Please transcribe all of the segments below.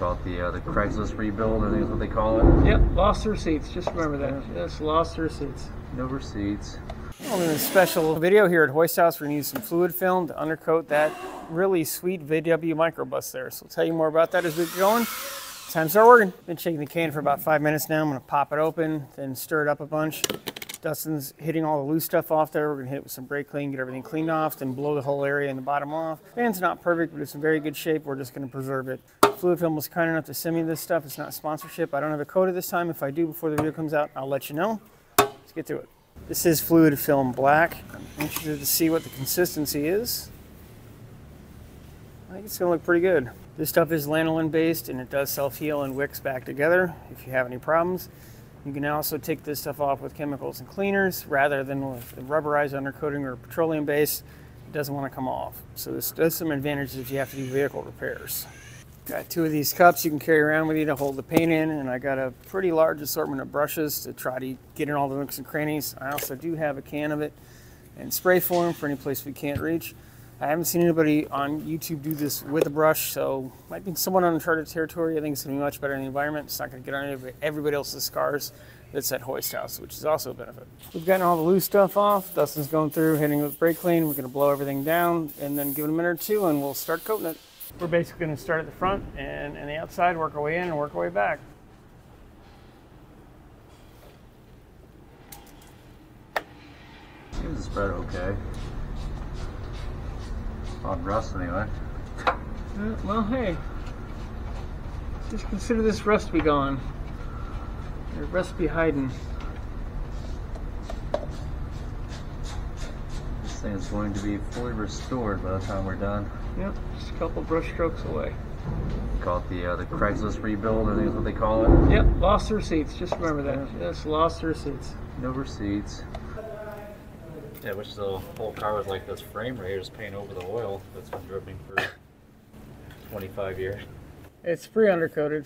call it, the Craigslist rebuild, I think is what they call it. Yep, lost receipts. Just remember that. Yeah. Just lost receipts. No receipts. Well, we're doing a special video here at Hoist House. We're going to use some fluid film to undercoat that really sweet VW microbus there. So I'll tell you more about that as we get going. Time to start working. Been shaking the can for about 5 minutes now. I'm going to pop it open, then stir it up a bunch. Dustin's hitting all the loose stuff off there. We're going to hit it with some brake clean, get everything cleaned off, then blow the whole area in the bottom off. Van's not perfect, but it's in very good shape. We're just going to preserve it. Fluid Film was kind enough to send me this stuff. It's not sponsorship. I don't have a coated this time. If I do before the video comes out, I'll let you know. Let's get to it. This is Fluid Film Black. I'm interested to see what the consistency is. I think it's going to look pretty good. This stuff is lanolin based, and it does self-heal and wicks back together if you have any problems. You can also take this stuff off with chemicals and cleaners rather than with the rubberized undercoating or petroleum base. It doesn't want to come off. So this does some advantages if you have to do vehicle repairs. Got two of these cups you can carry around with you to hold the paint in, and I got a pretty large assortment of brushes to try to get in all the nooks and crannies. I also do have a can of it in spray form for any place we can't reach. I haven't seen anybody on YouTube do this with a brush, so might be somewhat uncharted territory. I think it's going to be much better in the environment. It's not going to get on everybody else's cars that's at Hoist House, which is also a benefit. We've gotten all the loose stuff off. Dustin's going through, hitting it with brake clean. We're going to blow everything down and then give it a minute or two, and we'll start coating it. We're basically going to start at the front and the outside, work our way in and work our way back. Seems to spread okay. On rust, anyway. Well, hey, just consider this rust be gone. Or rust be hiding. This thing is going to be fully restored by the time we're done. Yep, just a couple brush strokes away. Call it the Craigslist rebuild, I think is what they call it. Yep, lost receipts. Just remember that. Just lost receipts. No receipts. Yeah, I wish the whole car was like this frame right here, just paint over the oil that's been dripping for 25 years. It's pre-undercoated.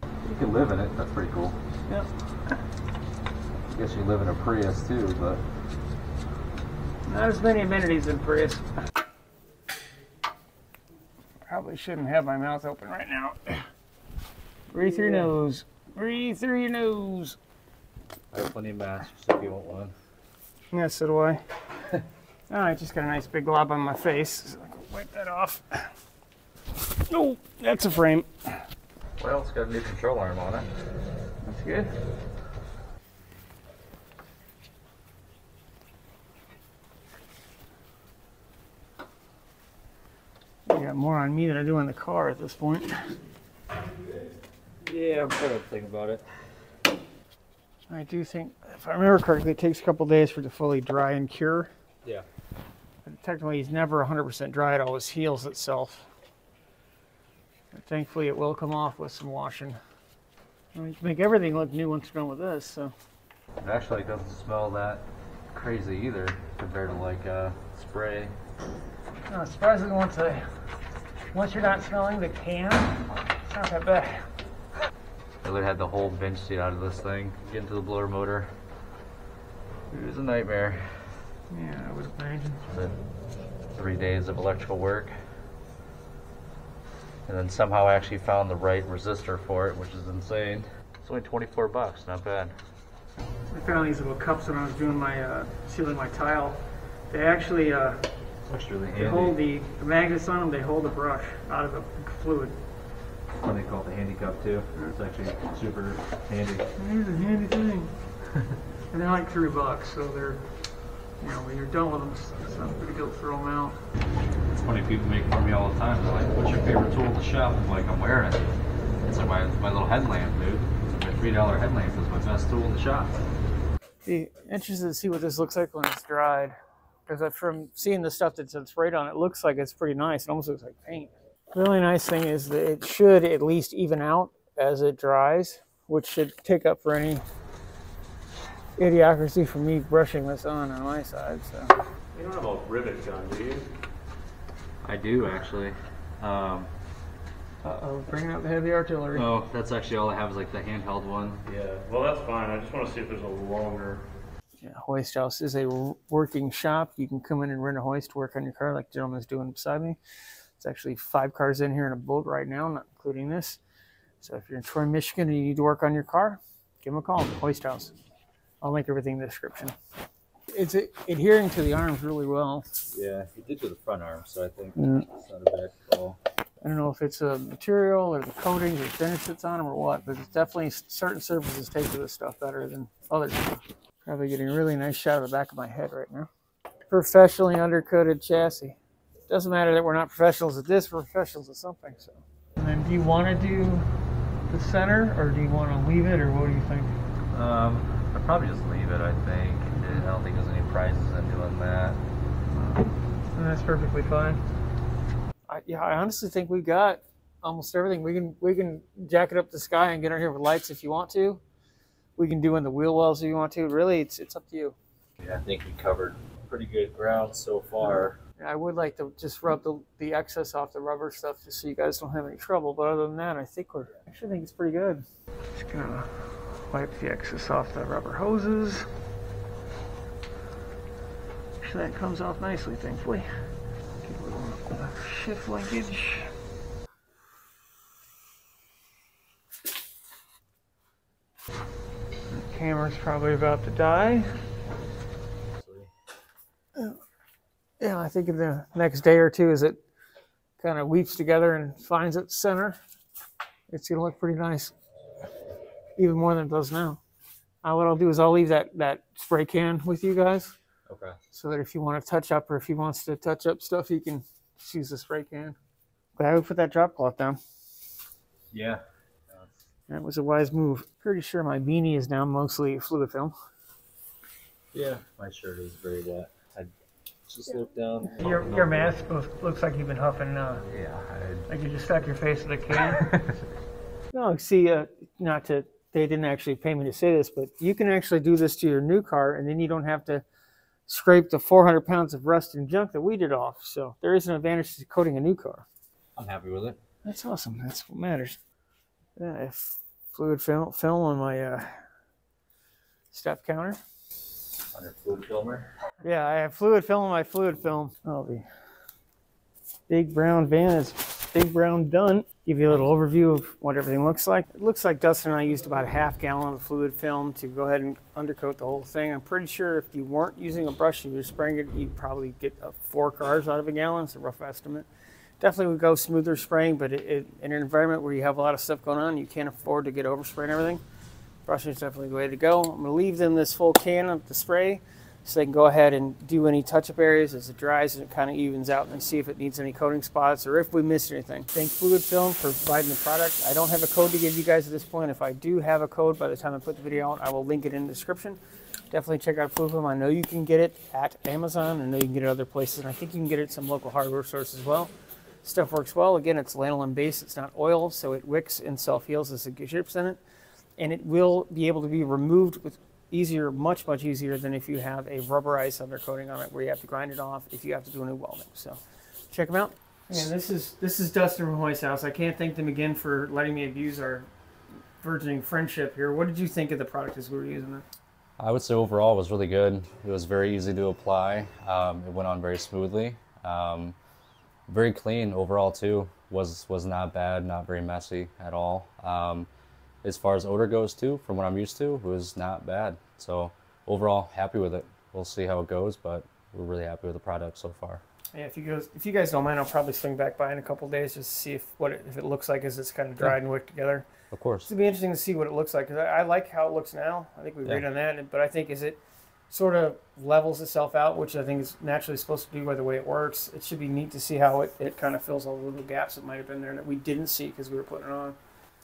You can live in it, that's pretty cool. Yeah. I guess you live in a Prius too, but... not as many amenities in Prius. Probably shouldn't have my mouth open right now. Breathe through your nose. Breathe through your nose. I have plenty of masks if you want one. Yeah, so do I. Oh, I just got a nice big glob on my face, so I can wipe that off. Oh, that's a frame. Well, it's got a new control arm on it. That's good. I got more on me than I do on the car at this point. Yeah, I'm trying to think about it. I do think, if I remember correctly, it takes a couple days for it to fully dry and cure. Yeah. But technically, it's never 100% dry. It always heals itself. But thankfully, it will come off with some washing. I mean, you can make everything look new once you're done with this, so. It actually doesn't smell that crazy either, compared to, like, spray. No, surprisingly, once you're not smelling the can, it's not that bad. I literally had the whole bench seat out of this thing. Get into the blower motor. It was a nightmare. Yeah, I would imagine. 3 days of electrical work. And then somehow I actually found the right resistor for it, which is insane. It's only 24 bucks, not bad. I found these little cups when I was doing my, sealing my tile. They actually, really they hold the magnets on them, they hold the brush out of the fluid. They call it the handy cup too. It's actually super handy. It is a handy thing. And they're like $3, so they're, you know, when you're done with them, it's not a big deal to throw them out. It's funny, people make for me all the time. They're like, what's your favorite tool in the shop? I'm like, I'm wearing it. It's like my little headlamp, dude. It's like my $3 headlamp is my best tool in the shop. Be interested to see what this looks like when it's dried. Because from seeing the stuff that's sprayed on, it looks like it's pretty nice. It almost looks like paint. The really nice thing is that it should at least even out as it dries, which should take up for any idiocracy from me brushing this on my side. So. You don't have a rivet gun, do you? I do, actually. Uh-oh, bringing up the heavy artillery. Oh, that's actually all I have is like the handheld one. Yeah, well that's fine. I just want to see if there's a longer... Yeah, Hoist House is a working shop. You can come in and rent a hoist to work on your car like the gentleman's doing beside me. It's actually 5 cars in here in a build right now, not including this. So if you're in Troy, Michigan, and you need to work on your car, give them a call, Hoist House. I'll link everything in the description. It's adhering to the arms really well. Yeah, it did to the front arm, so I think it's not a bad call. I don't know if it's a material or the coatings or finish that's on them or what, but it's definitely certain surfaces take to this stuff better than others. Probably getting a really nice shot of the back of my head right now. Professionally undercoated chassis. Doesn't matter that we're not professionals at this, we're professionals at something. So. And then do you want to do the center or do you want to leave it, or what do you think? I'd probably just leave it, I think. I don't think there's any prizes in doing that. And that's perfectly fine. I honestly think we've got almost everything. We can jack it up the sky and get out here with lights if you want to. We can do in the wheel wells if you want to. Really, it's up to you. Yeah, I think we covered pretty good ground so far. I would like to just rub the excess off the rubber stuff just so you guys don't have any trouble. But other than that, I think I actually think it's pretty good. Just gonna wipe the excess off the rubber hoses. So that comes off nicely, thankfully. Get a little shift linkage. The camera's probably about to die. Yeah, I think in the next day or two, as it kind of weeps together and finds its center, it's gonna look pretty nice, even more than it does now. What I'll do is I'll leave that spray can with you guys. Okay. So that if you want to touch up, or if he wants to touch up stuff, he can use the spray can. But I would put that drop cloth down. Yeah. That was a wise move. Pretty sure my beanie is now mostly fluid film. Yeah, my shirt is very wet. I just looked down. Your mask looks like you've been huffing. Yeah. Like you just stuck your face in the can. No, see, not to, they didn't actually pay me to say this, but you can actually do this to your new car, and then you don't have to scrape the 400 pounds of rust and junk that we did off. So there is an advantage to coating a new car. I'm happy with it. That's awesome. That's what matters. Yeah, fluid film on my step counter. On your fluid filmer? Yeah, I have fluid film on my fluid film. Oh, the big brown van is big brown done. Give you a little overview of what everything looks like. It looks like Dustin and I used about a ½ gallon of fluid film to go ahead and undercoat the whole thing. I'm pretty sure if you weren't using a brush and you were spraying it, you'd probably get 4 cars out of a gallon. It's a rough estimate. Definitely would go smoother spraying, but in an environment where you have a lot of stuff going on, you can't afford to get overspray and everything. Brushing is definitely the way to go. I'm going to leave them this full can of the spray so they can go ahead and do any touch-up areas as it dries and it kind of evens out, and see if it needs any coating spots or if we missed anything. Thank Fluid Film for providing the product. I don't have a code to give you guys at this point. If I do have a code by the time I put the video out, I will link it in the description. Definitely check out Fluid Film. I know you can get it at Amazon. I know you can get it at other places, and I think you can get it at some local hardware stores as well. Stuff works well. Again, it's lanolin-based. It's not oil, so it wicks and self-heals as it ships in it, and it will be able to be removed with easier, much easier than if you have a rubberized undercoating on it where you have to grind it off if you have to do a new welding. So check them out. And this is Dustin from Hoist House. I can't thank them again for letting me abuse our burgeoning friendship here. What did you think of the product as we were using it? I would say overall it was really good. It was very easy to apply. It went on very smoothly. Very clean overall too. Was not bad, not very messy at all. As far as odor goes too, from what I'm used to, it was not bad. So overall, happy with it. We'll see how it goes, but we're really happy with the product so far. Yeah, if you guys don't mind, I'll probably swing back by in a couple of days just to see if it looks like as it's kind of dried and wicked together. Of course. It'll be interesting to see what it looks like, because I like how it looks now. I think we agreed on that, but I think as it sort of levels itself out, which I think is naturally supposed to be by the way it works, it should be neat to see how it kind of fills all the little gaps that might have been there that we didn't see because we were putting it on.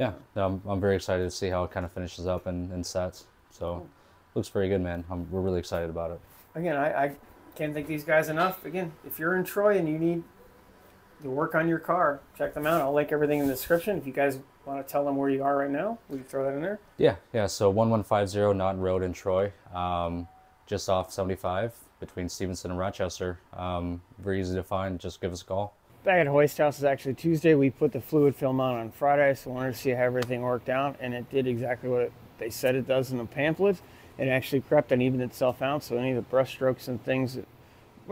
Yeah, I'm very excited to see how it kind of finishes up and sets. So looks very good, man. We're really excited about it. Again, I can't thank these guys enough. Again, if you're in Troy and you need to work on your car, check them out. I'll link everything in the description. If you guys want to tell them where you are right now, we can throw that in there. Yeah. So 1150 Naughton Road in Troy, just off 75 between Stevenson and Rochester. Very easy to find. Just give us a call. Back at Hoist House is actually Tuesday. We put the fluid film on Friday, so I wanted to see how everything worked out, and it did exactly what they said it does in the pamphlet. It actually prepped and evened itself out, so any of the brush strokes and things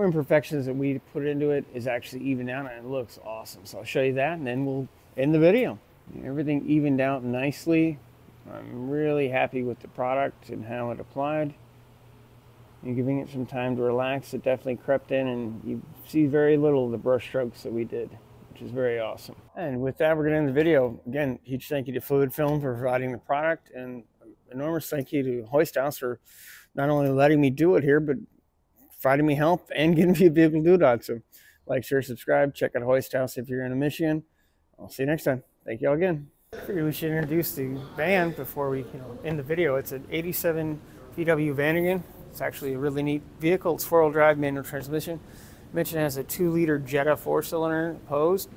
or imperfections that we put into it is actually evened out, and it looks awesome. So I'll show you that, and then we'll end the video. Everything evened out nicely. I'm really happy with the product and how it applied. And giving it some time to relax, it definitely crept in, and you see very little of the brush strokes that we did, which is very awesome. And with that, we're going to end the video. Again, huge thank you to Fluid Film for providing the product, and enormous thank you to Hoist House for not only letting me do it here, but providing me help and getting me a vehicle to do it. So like, share, subscribe, check out Hoist House if you're in Michigan. I'll see you next time. Thank you all again. I figured we should introduce the van before we end the video. It's an 87 VW Vanagon. It's actually a really neat vehicle. It's four-wheel drive, manual transmission. I mentioned it has a 2-liter Jetta 4-cylinder hose,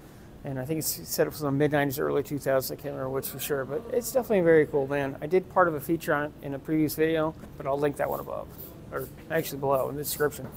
and I think it's set up for the mid-90s, early 2000s. I can't remember which for sure, but it's definitely a very cool van. I did part of a feature on it in a previous video, but I'll link that one above, or actually below in the description.